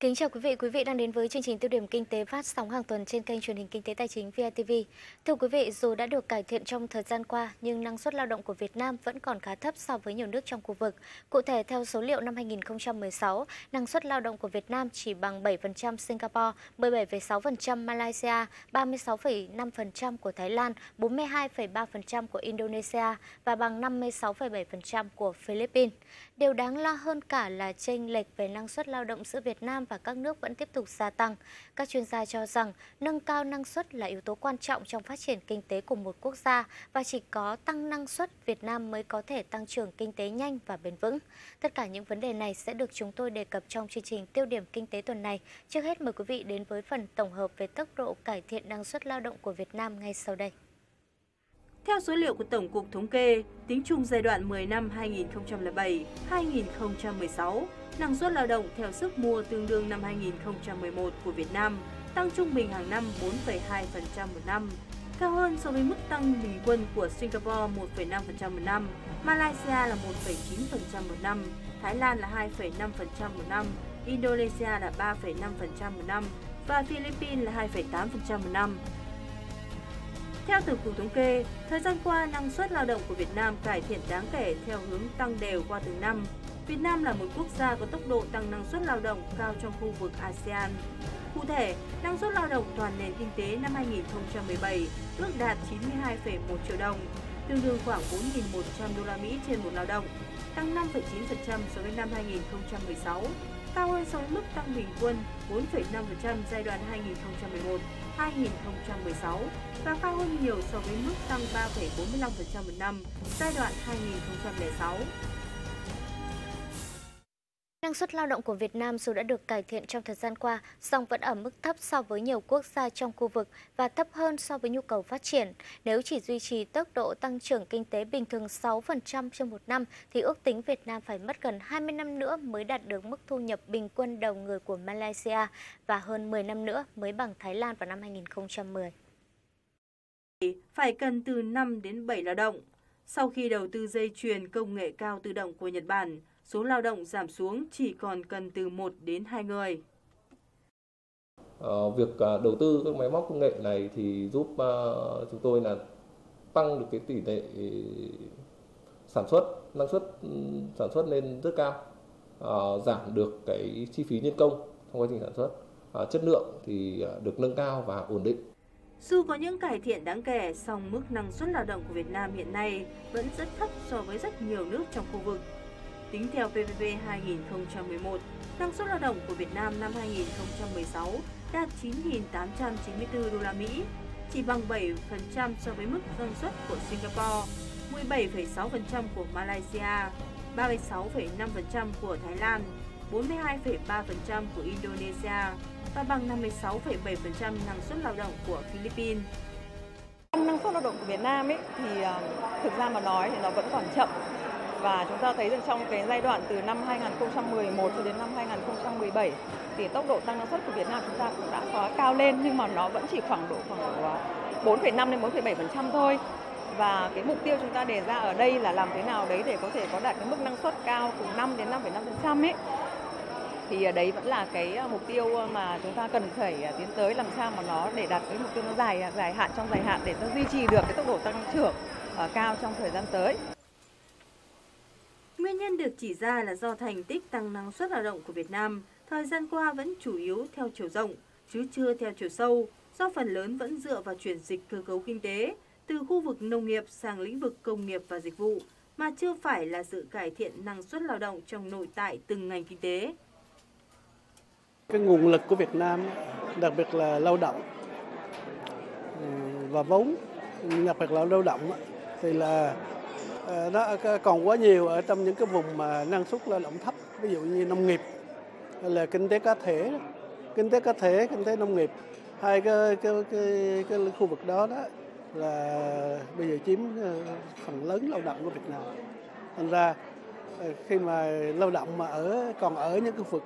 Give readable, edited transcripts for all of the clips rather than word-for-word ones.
Kính chào quý vị đang đến với chương trình tiêu điểm kinh tế phát sóng hàng tuần trên kênh truyền hình kinh tế tài chính VITV. Thưa quý vị, dù đã được cải thiện trong thời gian qua, nhưng năng suất lao động của Việt Nam vẫn còn khá thấp so với nhiều nước trong khu vực. Cụ thể, theo số liệu năm 2016, năng suất lao động của Việt Nam chỉ bằng 7% Singapore, 17,6% Malaysia, 36,5% của Thái Lan, 42,3% của Indonesia và bằng 56,7% của Philippines. Điều đáng lo hơn cả là chênh lệch về năng suất lao động giữa Việt Nam và các nước vẫn tiếp tục gia tăng. Các chuyên gia cho rằng nâng cao năng suất là yếu tố quan trọng trong phát triển kinh tế của một quốc gia và chỉ có tăng năng suất Việt Nam mới có thể tăng trưởng kinh tế nhanh và bền vững. Tất cả những vấn đề này sẽ được chúng tôi đề cập trong chương trình tiêu điểm kinh tế tuần này. Trước hết mời quý vị đến với phần tổng hợp về tốc độ cải thiện năng suất lao động của Việt Nam ngay sau đây. Theo số liệu của Tổng cục Thống kê, tính chung giai đoạn 10 năm 2007-2016, năng suất lao động theo sức mua tương đương năm 2011 của Việt Nam tăng trung bình hàng năm 4,2% một năm, cao hơn so với mức tăng bình quân của Singapore 1,5% một năm, Malaysia là 1,9% một năm, Thái Lan là 2,5% một năm, Indonesia là 3,5% một năm và Philippines là 2,8% một năm. Theo Tổng cục Thống kê, thời gian qua năng suất lao động của Việt Nam cải thiện đáng kể theo hướng tăng đều qua từng năm. Việt Nam là một quốc gia có tốc độ tăng năng suất lao động cao trong khu vực ASEAN. Cụ thể, năng suất lao động toàn nền kinh tế năm 2017 ước đạt 92,1 triệu đồng, tương đương khoảng 4.100 đô la Mỹ trên một lao động, tăng 5,9% so với năm 2016, cao hơn so với mức tăng bình quân 4,5% giai đoạn 2011-2016 và cao hơn nhiều so với mức tăng 3,45% một năm giai đoạn 2006. Năng suất lao động của Việt Nam dù đã được cải thiện trong thời gian qua, song vẫn ở mức thấp so với nhiều quốc gia trong khu vực và thấp hơn so với nhu cầu phát triển. Nếu chỉ duy trì tốc độ tăng trưởng kinh tế bình thường 6% trong một năm, thì ước tính Việt Nam phải mất gần 20 năm nữa mới đạt được mức thu nhập bình quân đầu người của Malaysia và hơn 10 năm nữa mới bằng Thái Lan vào năm 2010. Phải cần từ 5 đến 7 lao động. Sau khi đầu tư dây chuyền công nghệ cao tự động của Nhật Bản, số lao động giảm xuống chỉ còn cần từ 1 đến 2 người. Việc đầu tư các máy móc công nghệ này thì giúp chúng tôi là tăng được cái tỷ lệ sản xuất, năng suất sản xuất lên rất cao, giảm được cái chi phí nhân công trong quá trình sản xuất, chất lượng thì được nâng cao và ổn định. Dù có những cải thiện đáng kể, song mức năng suất lao động của Việt Nam hiện nay vẫn rất thấp so với rất nhiều nước trong khu vực. Tính theo PPP 2011, năng suất lao động của Việt Nam năm 2016 đạt 9.894 đô la Mỹ, chỉ bằng 7% so với mức năng suất của Singapore, 17,6% của Malaysia, 36,5% của Thái Lan, 42,3% của Indonesia và bằng 56,7% năng suất lao động của Philippines. Năng suất lao động của Việt Nam thì thực ra mà nói thì nó vẫn còn chậm. Và chúng ta thấy rằng trong cái giai đoạn từ năm 2011 cho đến năm 2017 thì tốc độ tăng năng suất của Việt Nam chúng ta cũng đã có cao lên, nhưng mà nó vẫn chỉ khoảng độ 4,5 đến 4,7% thôi. Và cái mục tiêu chúng ta đề ra ở đây là làm thế nào đấy để có thể có đạt cái mức năng suất cao từ 5 đến 5,5% ấy. Thì đấy vẫn là cái mục tiêu mà chúng ta cần phải tiến tới, làm sao mà nó để đạt cái mục tiêu nó dài hạn trong dài hạn để nó duy trì được cái tốc độ tăng trưởng cao trong thời gian tới. Nguyên nhân được chỉ ra là do thành tích tăng năng suất lao động của Việt Nam thời gian qua vẫn chủ yếu theo chiều rộng, chứ chưa theo chiều sâu, do phần lớn vẫn dựa vào chuyển dịch cơ cấu kinh tế từ khu vực nông nghiệp sang lĩnh vực công nghiệp và dịch vụ, mà chưa phải là sự cải thiện năng suất lao động trong nội tại từng ngành kinh tế. Cái nguồn lực của Việt Nam, đặc biệt là lao động và vốn, đặc biệt là lao động thì là nó còn quá nhiều ở trong những cái vùng mà năng suất lao động thấp, ví dụ như nông nghiệp hay là kinh tế cá thể, kinh tế nông nghiệp, hai cái khu vực đó là bây giờ chiếm phần lớn lao động của Việt Nam. Thành ra khi mà lao động mà còn ở những cái khu vực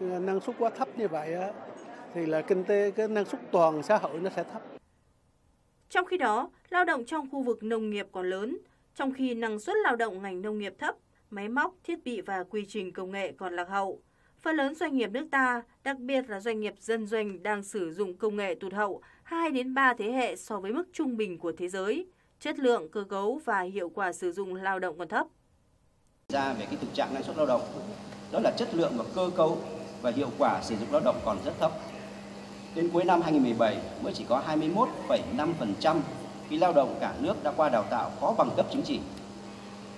năng suất quá thấp như vậy thì là cái năng suất toàn xã hội nó sẽ thấp. Trong khi đó, lao động trong khu vực nông nghiệp còn lớn. Trong khi năng suất lao động ngành nông nghiệp thấp, máy móc, thiết bị và quy trình công nghệ còn lạc hậu. Phần lớn doanh nghiệp nước ta, đặc biệt là doanh nghiệp dân doanh đang sử dụng công nghệ tụt hậu 2 đến 3 thế hệ so với mức trung bình của thế giới. Chất lượng, cơ cấu và hiệu quả sử dụng lao động còn thấp. Ra về cái thực trạng năng suất lao động, đó là chất lượng và cơ cấu và hiệu quả sử dụng lao động còn rất thấp. Đến cuối năm 2017 mới chỉ có 21,5% cái lao động cả nước đã qua đào tạo có bằng cấp chứng chỉ.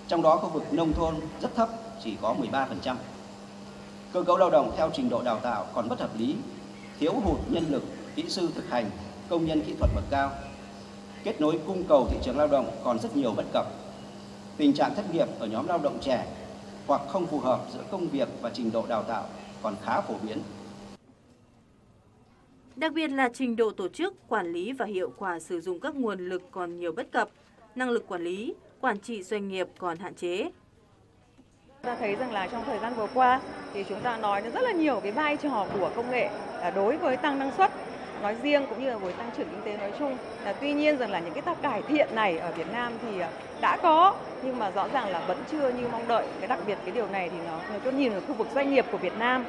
Trong đó khu vực nông thôn rất thấp, chỉ có 13%. Cơ cấu lao động theo trình độ đào tạo còn bất hợp lý, thiếu hụt nhân lực, kỹ sư thực hành, công nhân kỹ thuật bậc cao. Kết nối cung cầu thị trường lao động còn rất nhiều bất cập. Tình trạng thất nghiệp ở nhóm lao động trẻ hoặc không phù hợp giữa công việc và trình độ đào tạo còn khá phổ biến. Đặc biệt là trình độ tổ chức, quản lý và hiệu quả sử dụng các nguồn lực còn nhiều bất cập, năng lực quản lý, quản trị doanh nghiệp còn hạn chế. Chúng ta thấy rằng là trong thời gian vừa qua thì chúng ta nói rất là nhiều cái vai trò của công nghệ đối với tăng năng suất nói riêng cũng như là với tăng trưởng kinh tế nói chung. Tuy nhiên rằng là những cái cải thiện này ở Việt Nam thì đã có nhưng mà rõ ràng là vẫn chưa như mong đợi. Cái đặc biệt cái điều này thì nó nhìn ở khu vực doanh nghiệp của Việt Nam.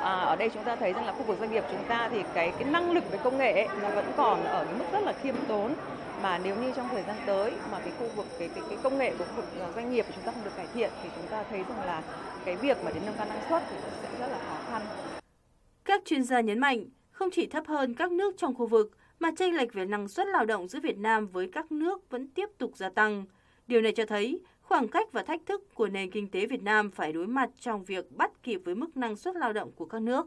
Ở đây chúng ta thấy rằng là khu vực doanh nghiệp chúng ta thì cái năng lực về công nghệ ấy, nó vẫn còn ở cái mức rất là khiêm tốn. Mà nếu như trong thời gian tới mà cái khu vực cái công nghệ của khu vực doanh nghiệp của chúng ta không được cải thiện thì chúng ta thấy rằng là cái việc mà đến nâng cao năng suất thì cũng sẽ rất là khó khăn. Các chuyên gia nhấn mạnh không chỉ thấp hơn các nước trong khu vực mà chênh lệch về năng suất lao động giữa Việt Nam với các nước vẫn tiếp tục gia tăng. Điều này cho thấy khoảng cách và thách thức của nền kinh tế Việt Nam phải đối mặt trong việc bắt kịp với mức năng suất lao động của các nước.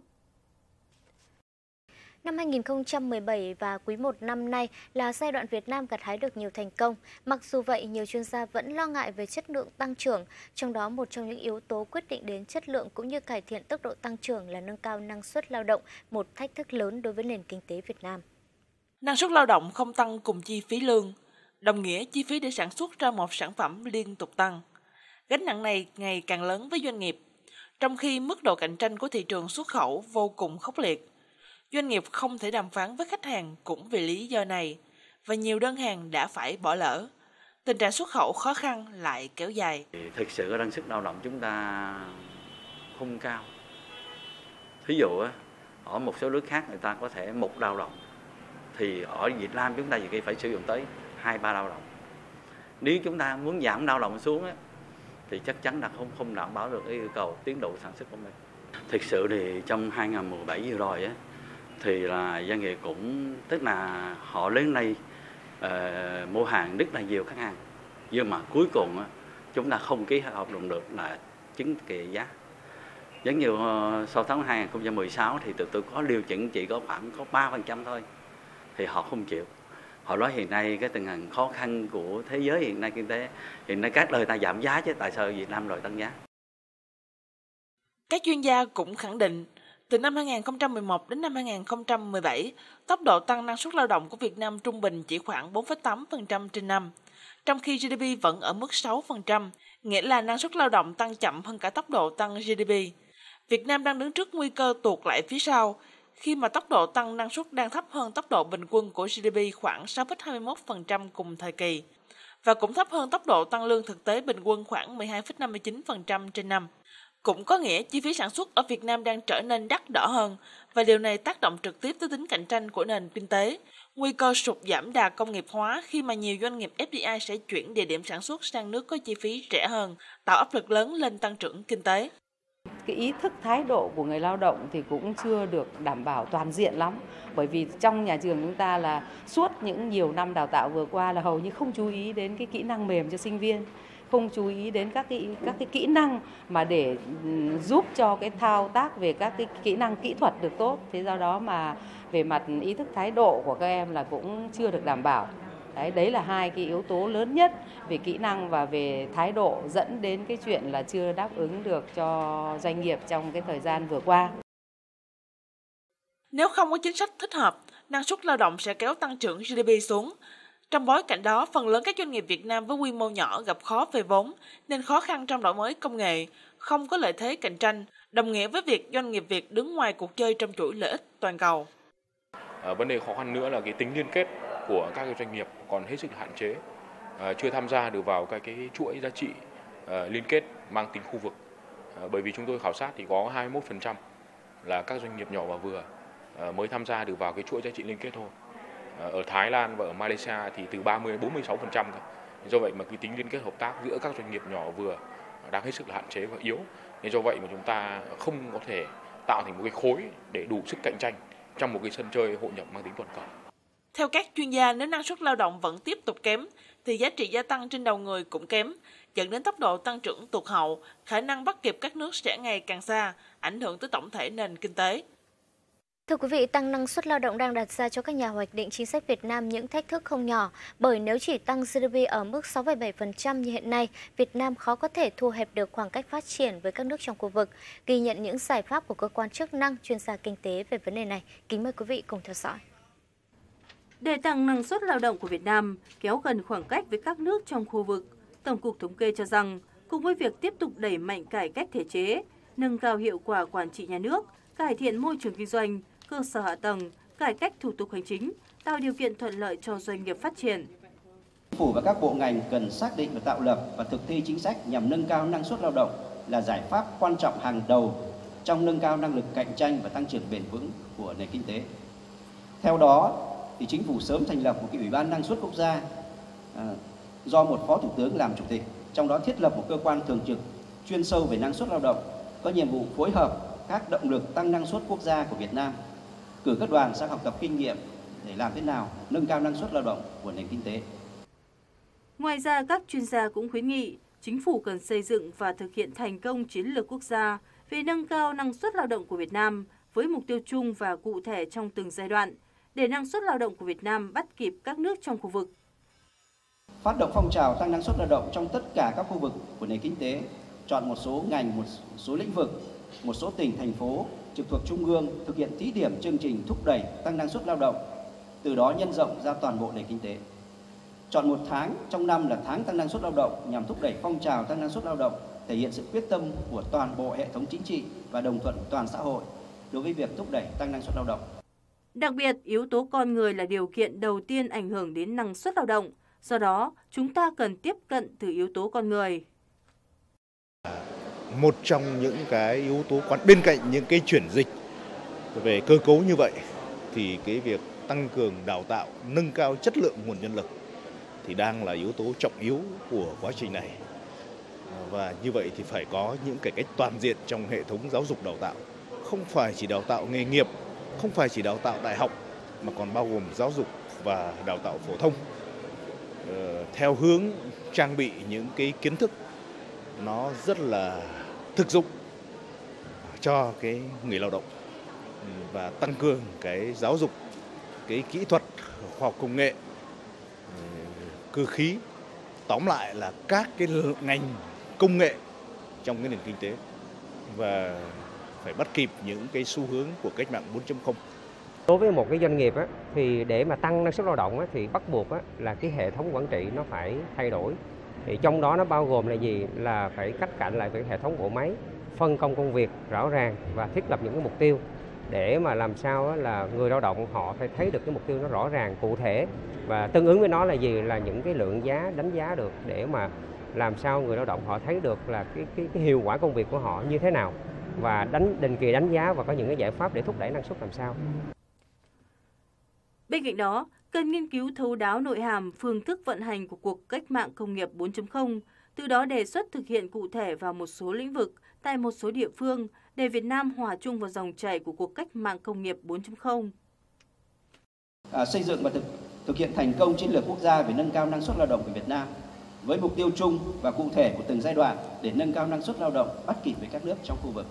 Năm 2017 và quý 1 năm nay là giai đoạn Việt Nam gặt hái được nhiều thành công. Mặc dù vậy, nhiều chuyên gia vẫn lo ngại về chất lượng tăng trưởng, trong đó một trong những yếu tố quyết định đến chất lượng cũng như cải thiện tốc độ tăng trưởng là nâng cao năng suất lao động, một thách thức lớn đối với nền kinh tế Việt Nam. Năng suất lao động không tăng cùng chi phí lương, đồng nghĩa chi phí để sản xuất ra một sản phẩm liên tục tăng. Gánh nặng này ngày càng lớn với doanh nghiệp, trong khi mức độ cạnh tranh của thị trường xuất khẩu vô cùng khốc liệt. Doanh nghiệp không thể đàm phán với khách hàng cũng vì lý do này, và nhiều đơn hàng đã phải bỏ lỡ. Tình trạng xuất khẩu khó khăn lại kéo dài. Thực sự năng suất lao động chúng ta không cao. Thí dụ, ở một số nước khác người ta có thể một lao động, thì ở Việt Nam chúng ta nhiều khi phải sử dụng tới 2-3 lao động. Nếu chúng ta muốn giảm lao động xuống thì chắc chắn là không đảm bảo được yêu cầu tiến độ sản xuất của mình. Thực sự thì trong 2017 vừa rồi thì là doanh nghiệp cũng tức là họ đến nay mua hàng rất là nhiều khách hàng, nhưng mà cuối cùng chúng ta không ký hợp đồng được là chứng kỳ giá. Giống như sau tháng 2016 thì tụi tôi có điều chỉnh chỉ có khoảng có 3% thôi, thì họ không chịu. Họ nói hiện nay cái tình hình khó khăn của thế giới hiện nay kinh tế, hiện nay các nơi ta giảm giá chứ tại sao Việt Nam đòi tăng giá. Các chuyên gia cũng khẳng định từ năm 2011 đến năm 2017, tốc độ tăng năng suất lao động của Việt Nam trung bình chỉ khoảng 4,8% trên năm, trong khi GDP vẫn ở mức 6%, nghĩa là năng suất lao động tăng chậm hơn cả tốc độ tăng GDP. Việt Nam đang đứng trước nguy cơ tuột lại phía sau, khi mà tốc độ tăng năng suất đang thấp hơn tốc độ bình quân của GDP khoảng 6,21% cùng thời kỳ, và cũng thấp hơn tốc độ tăng lương thực tế bình quân khoảng 12,59% trên năm. Cũng có nghĩa chi phí sản xuất ở Việt Nam đang trở nên đắt đỏ hơn và điều này tác động trực tiếp tới tính cạnh tranh của nền kinh tế. Nguy cơ sụt giảm đà công nghiệp hóa khi mà nhiều doanh nghiệp FDI sẽ chuyển địa điểm sản xuất sang nước có chi phí rẻ hơn, tạo áp lực lớn lên tăng trưởng kinh tế. Cái ý thức thái độ của người lao động thì cũng chưa được đảm bảo toàn diện lắm. Bởi vì trong nhà trường chúng ta là suốt những nhiều năm đào tạo vừa qua là hầu như không chú ý đến cái kỹ năng mềm cho sinh viên. Không chú ý đến các cái kỹ năng mà để giúp cho cái thao tác về các cái kỹ năng kỹ thuật được tốt, thế do đó mà về mặt ý thức thái độ của các em là cũng chưa được đảm bảo. Đấy là hai cái yếu tố lớn nhất về kỹ năng và về thái độ dẫn đến cái chuyện là chưa đáp ứng được cho doanh nghiệp trong cái thời gian vừa qua. Nếu không có chính sách thích hợp, năng suất lao động sẽ kéo tăng trưởng GDP xuống. Trong bối cảnh đó, phần lớn các doanh nghiệp Việt Nam với quy mô nhỏ gặp khó về vốn nên khó khăn trong đổi mới công nghệ, không có lợi thế cạnh tranh, đồng nghĩa với việc doanh nghiệp Việt đứng ngoài cuộc chơi trong chuỗi lợi ích toàn cầu. Vấn đề khó khăn nữa là cái tính liên kết của các doanh nghiệp còn hết sức hạn chế, chưa tham gia được vào cái chuỗi giá trị liên kết mang tính khu vực. Bởi vì chúng tôi khảo sát thì có 21% là các doanh nghiệp nhỏ và vừa mới tham gia được vào cái chuỗi giá trị liên kết thôi. Ở Thái Lan và ở Malaysia thì từ 30 đến 46% thôi. Do vậy mà cái tính liên kết hợp tác giữa các doanh nghiệp nhỏ và vừa đang hết sức là hạn chế và yếu. Nên do vậy mà chúng ta không có thể tạo thành một cái khối để đủ sức cạnh tranh trong một cái sân chơi hội nhập mang tính toàn cầu. Theo các chuyên gia, nếu năng suất lao động vẫn tiếp tục kém, thì giá trị gia tăng trên đầu người cũng kém, dẫn đến tốc độ tăng trưởng tụt hậu, khả năng bắt kịp các nước sẽ ngày càng xa, ảnh hưởng tới tổng thể nền kinh tế. Thưa quý vị, tăng năng suất lao động đang đặt ra cho các nhà hoạch định chính sách Việt Nam những thách thức không nhỏ, bởi nếu chỉ tăng GDP ở mức 6,7% như hiện nay, Việt Nam khó có thể thu hẹp được khoảng cách phát triển với các nước trong khu vực. Ghi nhận những giải pháp của cơ quan chức năng, chuyên gia kinh tế về vấn đề này, kính mời quý vị cùng theo dõi. Để tăng năng suất lao động của Việt Nam kéo gần khoảng cách với các nước trong khu vực, Tổng cục Thống kê cho rằng, cùng với việc tiếp tục đẩy mạnh cải cách thể chế, nâng cao hiệu quả quản trị nhà nước, cải thiện môi trường kinh doanh, cơ sở hạ tầng, cải cách thủ tục hành chính, tạo điều kiện thuận lợi cho doanh nghiệp phát triển. Chính phủ và các bộ ngành cần xác định và tạo lập và thực thi chính sách nhằm nâng cao năng suất lao động là giải pháp quan trọng hàng đầu trong nâng cao năng lực cạnh tranh và tăng trưởng bền vững của nền kinh tế. Theo đó, thì chính phủ sớm thành lập một cái ủy ban năng suất quốc gia do một phó thủ tướng làm chủ tịch, trong đó thiết lập một cơ quan thường trực chuyên sâu về năng suất lao động, có nhiệm vụ phối hợp các động lực tăng năng suất quốc gia của Việt Nam, cử các đoàn sang học tập kinh nghiệm để làm thế nào nâng cao năng suất lao động của nền kinh tế. Ngoài ra, các chuyên gia cũng khuyến nghị chính phủ cần xây dựng và thực hiện thành công chiến lược quốc gia về nâng cao năng suất lao động của Việt Nam với mục tiêu chung và cụ thể trong từng giai đoạn, để năng suất lao động của Việt Nam bắt kịp các nước trong khu vực. Phát động phong trào tăng năng suất lao động trong tất cả các khu vực của nền kinh tế, chọn một số ngành, một số lĩnh vực, một số tỉnh, thành phố trực thuộc trung ương thực hiện thí điểm chương trình thúc đẩy tăng năng suất lao động, từ đó nhân rộng ra toàn bộ nền kinh tế. Chọn một tháng trong năm là tháng tăng năng suất lao động nhằm thúc đẩy phong trào tăng năng suất lao động, thể hiện sự quyết tâm của toàn bộ hệ thống chính trị và đồng thuận của toàn xã hội đối với việc thúc đẩy tăng năng suất lao động. Đặc biệt, yếu tố con người là điều kiện đầu tiên ảnh hưởng đến năng suất lao động, do đó chúng ta cần tiếp cận từ yếu tố con người. Một trong những cái yếu tố bên cạnh những cái chuyển dịch về cơ cấu như vậy, thì cái việc tăng cường đào tạo, nâng cao chất lượng nguồn nhân lực thì đang là yếu tố trọng yếu của quá trình này. Và như vậy thì phải có những cải cách toàn diện trong hệ thống giáo dục đào tạo, không phải chỉ đào tạo nghề nghiệp, không phải chỉ đào tạo đại học mà còn bao gồm giáo dục và đào tạo phổ thông, theo hướng trang bị những cái kiến thức nó rất là thực dụng cho cái người lao động và tăng cường cái giáo dục, cái kỹ thuật, khoa học công nghệ, cơ khí, tóm lại là các cái ngành công nghệ trong cái nền kinh tế, và phải bắt kịp những cái xu hướng của cách mạng 4.0. Đối với một cái doanh nghiệp á, thì để mà tăng năng suất lao động á, thì bắt buộc á, là cái hệ thống quản trị nó phải thay đổi. Thì trong đó nó bao gồm là gì? Là phải cắt cạnh lại với hệ thống bộ máy, phân công công việc rõ ràng và thiết lập những cái mục tiêu để mà làm sao á, là người lao động họ phải thấy được cái mục tiêu nó rõ ràng, cụ thể và tương ứng với nó là gì? Là những cái lượng giá đánh giá được để mà làm sao người lao động họ thấy được là cái hiệu quả công việc của họ như thế nào, và định kỳ đánh giá và có những cái giải pháp để thúc đẩy năng suất làm sao. Bên cạnh đó, cần nghiên cứu thấu đáo nội hàm, phương thức vận hành của cuộc cách mạng công nghiệp 4.0, từ đó đề xuất thực hiện cụ thể vào một số lĩnh vực tại một số địa phương để Việt Nam hòa chung vào dòng chảy của cuộc cách mạng công nghiệp 4.0. Xây dựng và thực hiện thành công chiến lược quốc gia về nâng cao năng suất lao động của Việt Nam, với mục tiêu chung và cụ thể của từng giai đoạn để nâng cao năng suất lao động bắt kịp với các nước trong khu vực.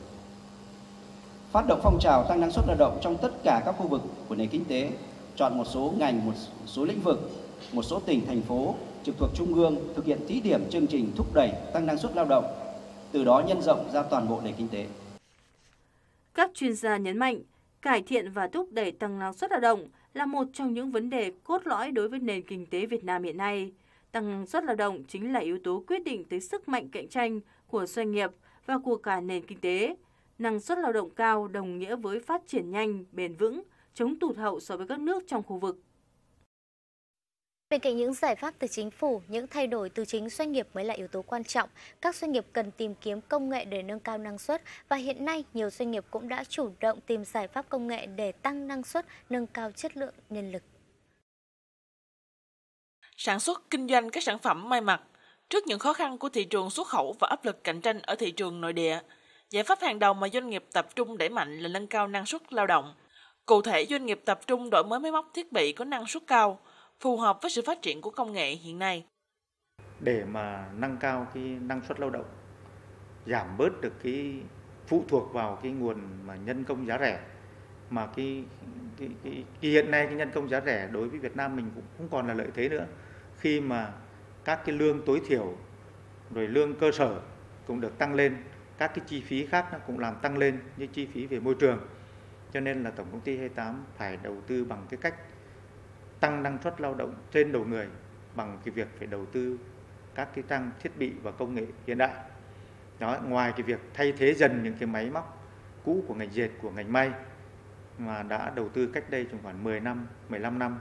Phát động phong trào tăng năng suất lao động trong tất cả các khu vực của nền kinh tế, chọn một số ngành, một số lĩnh vực, một số tỉnh, thành phố trực thuộc trung ương thực hiện thí điểm chương trình thúc đẩy tăng năng suất lao động, từ đó nhân rộng ra toàn bộ nền kinh tế. Các chuyên gia nhấn mạnh, cải thiện và thúc đẩy tăng năng suất lao động là một trong những vấn đề cốt lõi đối với nền kinh tế Việt Nam hiện nay. Tăng năng suất lao động chính là yếu tố quyết định tới sức mạnh cạnh tranh của doanh nghiệp và của cả nền kinh tế. Năng suất lao động cao đồng nghĩa với phát triển nhanh, bền vững, chống tụt hậu so với các nước trong khu vực. Bên cạnh những giải pháp từ chính phủ, những thay đổi từ chính doanh nghiệp mới là yếu tố quan trọng. Các doanh nghiệp cần tìm kiếm công nghệ để nâng cao năng suất và hiện nay nhiều doanh nghiệp cũng đã chủ động tìm giải pháp công nghệ để tăng năng suất, nâng cao chất lượng nhân lực. Sản xuất, kinh doanh các sản phẩm may mặc. Trước những khó khăn của thị trường xuất khẩu và áp lực cạnh tranh ở thị trường nội địa, giải pháp hàng đầu mà doanh nghiệp tập trung đẩy mạnh là nâng cao năng suất lao động. Cụ thể, doanh nghiệp tập trung đổi mới máy móc thiết bị có năng suất cao, phù hợp với sự phát triển của công nghệ hiện nay. Để mà nâng cao cái năng suất lao động, giảm bớt được cái phụ thuộc vào cái nguồn mà nhân công giá rẻ, mà cái hiện nay cái nhân công giá rẻ đối với Việt Nam mình cũng không còn là lợi thế nữa, khi mà các cái lương tối thiểu rồi lương cơ sở cũng được tăng lên, các cái chi phí khác nó cũng làm tăng lên như chi phí về môi trường. Cho nên là Tổng công ty 28 phải đầu tư bằng cái cách tăng năng suất lao động trên đầu người bằng cái việc phải đầu tư các cái trang thiết bị và công nghệ hiện đại. Đó, ngoài cái việc thay thế dần những cái máy móc cũ của ngành dệt, của ngành may mà đã đầu tư cách đây trong khoảng 10 năm, 15 năm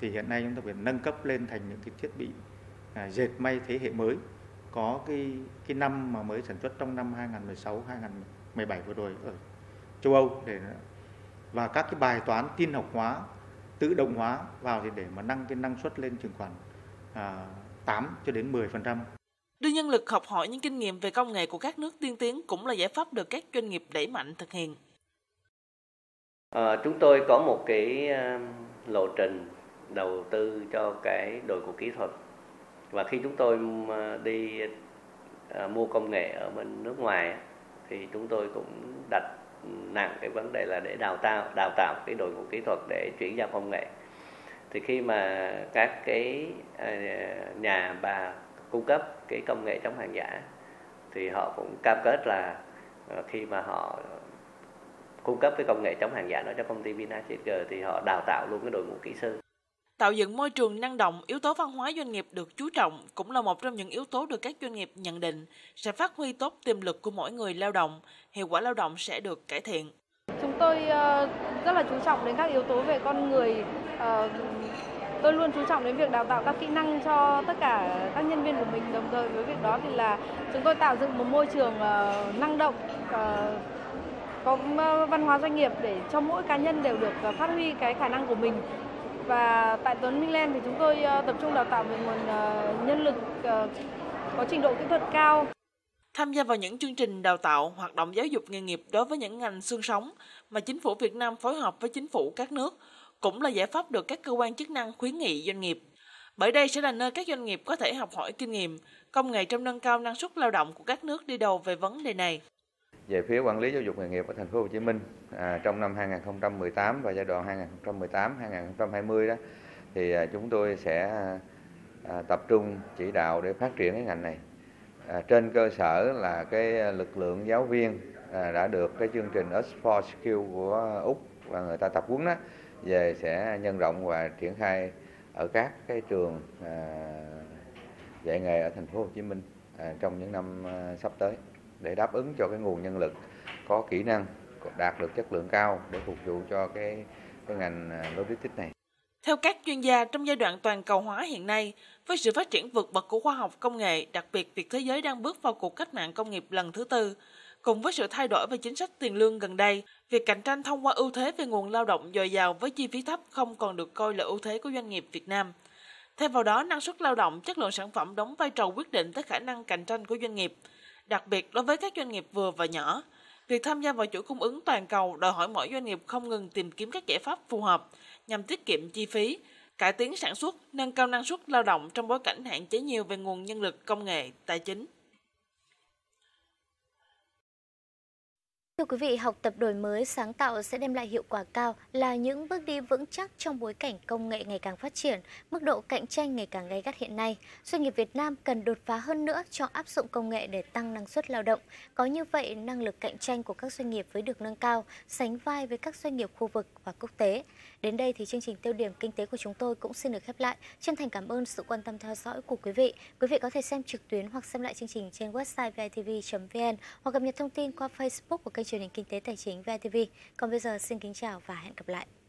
thì hiện nay chúng ta phải nâng cấp lên thành những cái thiết bị dệt may thế hệ mới. Có cái năm mà mới sản xuất trong năm 2016, 2017 vừa rồi ở châu Âu để và các cái bài toán tin học hóa, tự động hóa vào thì để mà nâng cái năng suất lên chừng khoảng 8 cho đến 10%. Đưa nhân lực học hỏi những kinh nghiệm về công nghệ của các nước tiên tiến cũng là giải pháp được các doanh nghiệp đẩy mạnh thực hiện. Chúng tôi có một cái lộ trình đầu tư cho cái đội ngũ kỹ thuật. Và khi chúng tôi đi mua công nghệ ở bên nước ngoài thì chúng tôi cũng đặt nặng cái vấn đề là để đào tạo cái đội ngũ kỹ thuật để chuyển giao công nghệ. Thì khi mà các cái nhà bà cung cấp cái công nghệ chống hàng giả thì họ cũng cam kết là khi mà họ cung cấp cái công nghệ chống hàng giả đó cho công ty Vinacisker thì họ đào tạo luôn cái đội ngũ kỹ sư. Tạo dựng môi trường năng động, yếu tố văn hóa doanh nghiệp được chú trọng cũng là một trong những yếu tố được các doanh nghiệp nhận định sẽ phát huy tốt tiềm lực của mỗi người lao động, hiệu quả lao động sẽ được cải thiện. Chúng tôi rất là chú trọng đến các yếu tố về con người. Tôi luôn chú trọng đến việc đào tạo các kỹ năng cho tất cả các nhân viên của mình. Đồng thời với việc đó thì là chúng tôi tạo dựng một môi trường năng động, có văn hóa doanh nghiệp để cho mỗi cá nhân đều được phát huy cái khả năng của mình. Và tại Tuấn Milan thì chúng tôi tập trung đào tạo về nguồn nhân lực có trình độ kỹ thuật cao. Tham gia vào những chương trình đào tạo, hoạt động giáo dục nghề nghiệp đối với những ngành xương sống mà chính phủ Việt Nam phối hợp với chính phủ các nước cũng là giải pháp được các cơ quan chức năng khuyến nghị doanh nghiệp. Bởi đây sẽ là nơi các doanh nghiệp có thể học hỏi kinh nghiệm, công nghệ trong nâng cao năng suất lao động của các nước đi đầu về vấn đề này. Về phía quản lý giáo dục nghề nghiệp ở thành phố Hồ Chí Minh trong năm 2018 và giai đoạn 2018-2020 đó thì chúng tôi sẽ tập trung chỉ đạo để phát triển cái ngành này trên cơ sở là cái lực lượng giáo viên đã được cái chương trình Ausfor Skills của Úc và người ta tập huấn đó về sẽ nhân rộng và triển khai ở các cái trường dạy nghề ở thành phố Hồ Chí Minh trong những năm sắp tới, để đáp ứng cho cái nguồn nhân lực có kỹ năng, đạt được chất lượng cao để phục vụ cho cái ngành logistics này. Theo các chuyên gia, trong giai đoạn toàn cầu hóa hiện nay, với sự phát triển vượt bậc của khoa học công nghệ, đặc biệt việc thế giới đang bước vào cuộc cách mạng công nghiệp lần thứ tư, cùng với sự thay đổi về chính sách tiền lương gần đây, việc cạnh tranh thông qua ưu thế về nguồn lao động dồi dào với chi phí thấp không còn được coi là ưu thế của doanh nghiệp Việt Nam. Thêm vào đó, năng suất lao động, chất lượng sản phẩm đóng vai trò quyết định tới khả năng cạnh tranh của doanh nghiệp. Đặc biệt đối với các doanh nghiệp vừa và nhỏ, việc tham gia vào chuỗi cung ứng toàn cầu đòi hỏi mỗi doanh nghiệp không ngừng tìm kiếm các giải pháp phù hợp nhằm tiết kiệm chi phí, cải tiến sản xuất, nâng cao năng suất lao động trong bối cảnh hạn chế nhiều về nguồn nhân lực, công nghệ, tài chính. Thưa quý vị, học tập đổi mới, sáng tạo sẽ đem lại hiệu quả cao là những bước đi vững chắc trong bối cảnh công nghệ ngày càng phát triển, mức độ cạnh tranh ngày càng gay gắt hiện nay. Doanh nghiệp Việt Nam cần đột phá hơn nữa trong áp dụng công nghệ để tăng năng suất lao động. Có như vậy, năng lực cạnh tranh của các doanh nghiệp mới được nâng cao, sánh vai với các doanh nghiệp khu vực và quốc tế. Đến đây thì chương trình Tiêu điểm Kinh tế của chúng tôi cũng xin được khép lại. Chân thành cảm ơn sự quan tâm theo dõi của quý vị. Quý vị có thể xem trực tuyến hoặc xem lại chương trình trên website vitv.vn hoặc cập nhật thông tin qua Facebook của kênh truyền hình Kinh tế Tài chính VITV. Còn bây giờ xin kính chào và hẹn gặp lại.